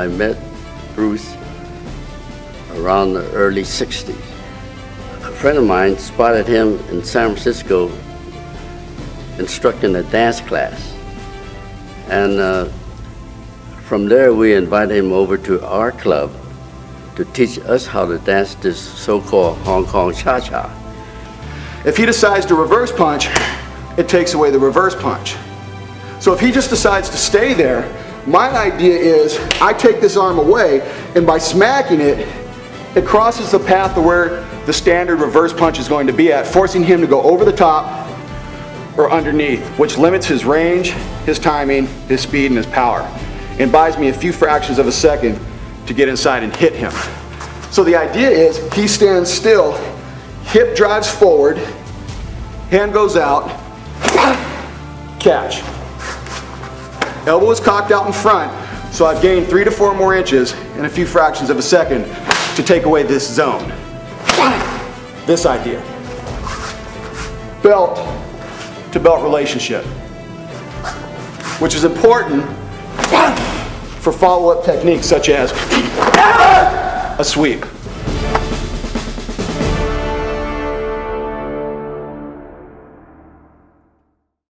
I met Bruce around the early 60s. A friend of mine spotted him in San Francisco instructing a dance class. And from there we invited him over to our club to teach us how to dance this so-called Hong Kong cha-cha. If he decides to reverse punch, it takes away the reverse punch. So if he just decides to stay there, my idea is I take this arm away, and by smacking it, it crosses the path to where the standard reverse punch is going to be at, forcing him to go over the top or underneath, which limits his range, his timing, his speed, and his power, and buys me a few fractions of a second to get inside and hit him. So the idea is he stands still, hip drives forward, hand goes out, catch. Elbow is cocked out in front, so I've gained 3 to 4 more inches in a few fractions of a second to take away this zone. This idea. Belt to belt relationship, which is important for follow-up techniques such as a sweep.